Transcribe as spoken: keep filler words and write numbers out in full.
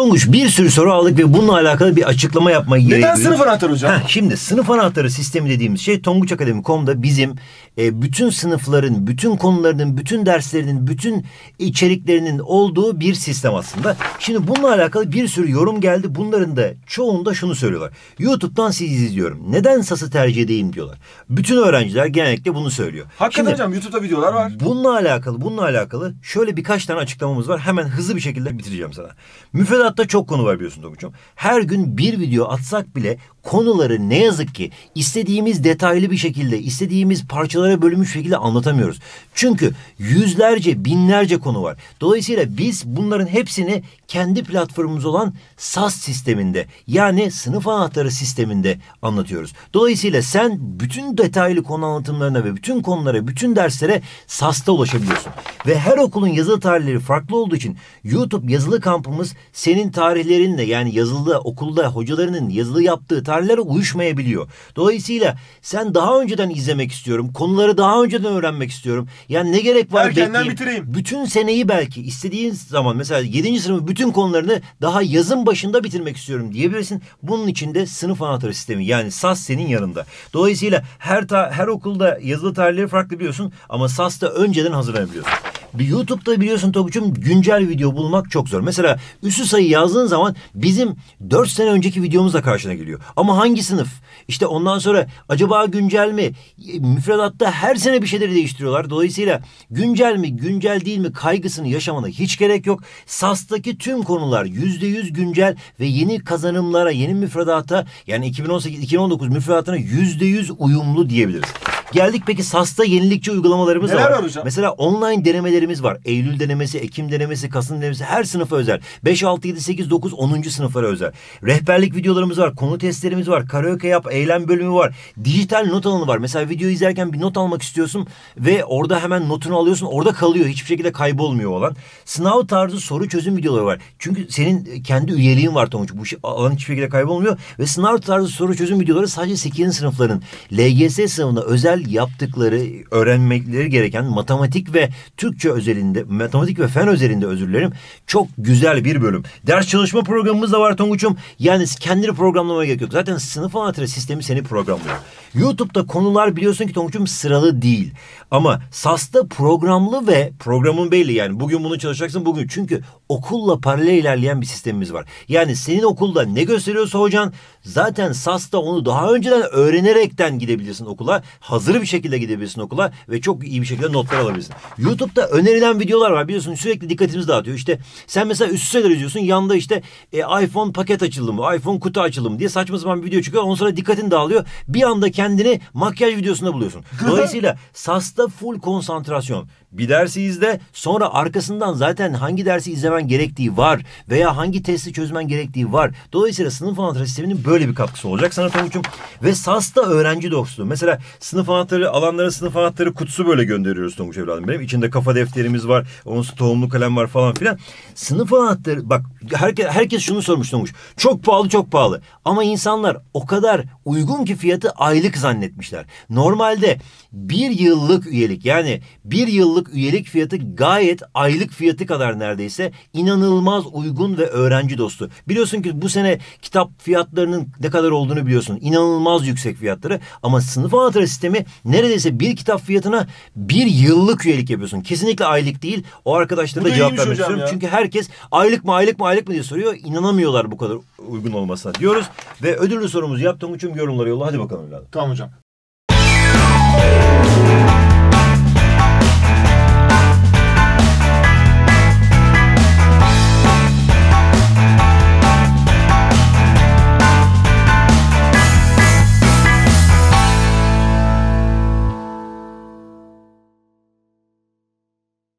Tonguç, bir sürü soru aldık ve bununla alakalı bir açıklama yapmayı gerekiyor. Neden sınıf anahtarı hocam? Heh, şimdi sınıf anahtarı sistemi dediğimiz şey Tonguç Akademi nokta com'da bizim e, bütün sınıfların, bütün konularının, bütün derslerinin, bütün içeriklerinin olduğu bir sistem aslında. Şimdi bununla alakalı bir sürü yorum geldi. Bunların da çoğunda şunu söylüyorlar. YouTube'dan sizi izliyorum. Neden S A S'ı tercih edeyim diyorlar. Bütün öğrenciler genellikle bunu söylüyor. Hakikaten şimdi, hocam YouTube'da videolar var. Bununla alakalı, bununla alakalı şöyle birkaç tane açıklamamız var. Hemen hızlı bir şekilde bitireceğim sana. Müfredatta çok konu var biliyorsun Tonguç'um. Her gün bir video atsak bile konuları ne yazık ki istediğimiz detaylı bir şekilde, istediğimiz parçalara bölünmüş şekilde anlatamıyoruz. Çünkü yüzlerce, binlerce konu var. Dolayısıyla biz bunların hepsini kendi platformumuz olan S A S sisteminde, yani sınıf anahtarı sisteminde anlatıyoruz. Dolayısıyla sen bütün detaylı konu anlatımlarına ve bütün konulara, bütün derslere S A S'ta ulaşabiliyorsun. Ve her okulun yazılı tarihleri farklı olduğu için YouTube yazılı kampımız senin tarihlerinle, yani yazılı okulda hocalarının yazılı yaptığı tarihlere uyuşmayabiliyor. Dolayısıyla sen daha önceden izlemek istiyorum. Konuları daha önceden öğrenmek istiyorum. Yani ne gerek var bekleyeyim. Bitireyim. Bütün seneyi belki istediğin zaman, mesela yedinci sınıfın bütün konularını daha yazın başında bitirmek istiyorum diyebilirsin. Bunun için de sınıf anahtarı sistemi, yani S A S senin yanında. Dolayısıyla her ta, her okulda yazılı tarihleri farklı biliyorsun ama S A S'ta önceden hazırlanabiliyorsun. Bir YouTube'da biliyorsun Tonguç'um güncel video bulmak çok zor. Mesela üssü sayı yazdığın zaman bizim dört sene önceki videomuzla karşına geliyor. Ama hangi sınıf? İşte ondan sonra acaba güncel mi? Müfredatta her sene bir şeyleri değiştiriyorlar. Dolayısıyla güncel mi, güncel değil mi kaygısını yaşamana hiç gerek yok. S A S'taki tüm konular yüzde yüz güncel ve yeni kazanımlara, yeni müfredata, yani iki bin on sekiz iki bin on dokuz müfredatına yüzde yüz uyumlu diyebiliriz. Geldik peki S A S'ta yenilikçi uygulamalarımız neler var. Hocam? Mesela online denemelerimiz var. Eylül denemesi, Ekim denemesi, Kasım denemesi, her sınıfa özel. beş, altı, yedi, sekiz, dokuz, onuncu sınıflara özel. Rehberlik videolarımız var. Konu testlerimiz var. Karaoke yap, eğlen bölümü var. Dijital not alanı var. Mesela videoyu izlerken bir not almak istiyorsun ve orada hemen notunu alıyorsun. Orada kalıyor. Hiçbir şekilde kaybolmuyor olan. Sınav tarzı soru çözüm videoları var. Çünkü senin kendi üyeliğin var Tonguç. Bu alan hiçbir şekilde kaybolmuyor. Ve sınav tarzı soru çözüm videoları sadece sekizinci sınıfların L G S sınavına özel yaptıkları, öğrenmekleri gereken matematik ve Türkçe özelinde, matematik ve fen özelinde, özür dilerim, çok güzel bir bölüm. Ders çalışma programımız da var Tonguç'um. Yani kendini programlamaya gerek yok. Zaten sınıf anahtarı sistemi seni programlıyor. YouTube'da konular biliyorsun ki Tonguç'um sıralı değil. Ama S A S'ta programlı ve programın belli, yani bugün bunu çalışacaksın bugün. Çünkü okulla paralel ilerleyen bir sistemimiz var. Yani senin okulda ne gösteriyorsa hocan zaten S A S'ta onu daha önceden öğrenerekten gidebilirsin okula. Hazır bir şekilde gidebilirsin okula ve çok iyi bir şekilde notlar alabilirsin. YouTube'da önerilen videolar var biliyorsun, sürekli dikkatimizi dağıtıyor. İşte sen mesela üst üsteler izliyorsun, yanda işte e, iPhone paket açılımı, iPhone kutu açılımı diye saçma sapan bir video çıkıyor. Ondan sonra dikkatin dağılıyor. Bir anda kendini makyaj videosunda buluyorsun. Dolayısıyla S A S'ta full konsantrasyon. Bir dersi izle, sonra arkasından zaten hangi dersi izlemen gerektiği var veya hangi testi çözmen gerektiği var. Dolayısıyla sınıf anahtarı sisteminin böyle bir katkısı olacak sana Tonguç'um. Ve S A S'ta öğrenci dostu. Mesela sınıf anahtarı alanlara sınıf anahtarı kutusu böyle gönderiyoruz Tonguç evladım benim. İçinde kafa defterimiz var, onun tohumlu kalem var falan filan. Sınıf anahtarı, bak herkes, herkes şunu sormuş Tonguç. Çok pahalı, çok pahalı. Ama insanlar o kadar uygun ki fiyatı aylık zannetmişler. Normalde bir yıllık üyelik, yani bir yıllık üyelik fiyatı gayet aylık fiyatı kadar neredeyse, inanılmaz uygun ve öğrenci dostu. Biliyorsun ki bu sene kitap fiyatlarının ne kadar olduğunu biliyorsun. İnanılmaz yüksek fiyatları, ama sınıf anahtarı sistemi neredeyse bir kitap fiyatına bir yıllık üyelik yapıyorsun. Kesinlikle aylık değil. O arkadaşlara da cevap vermek istiyorum. Ya. Çünkü herkes aylık mı aylık mı aylık mı diye soruyor. İnanamıyorlar bu kadar uygun olmasına diyoruz. Ve ödüllü sorumuzu yaptığım için yorumlara yolla. Hadi bakalım evladım. Tamam hocam.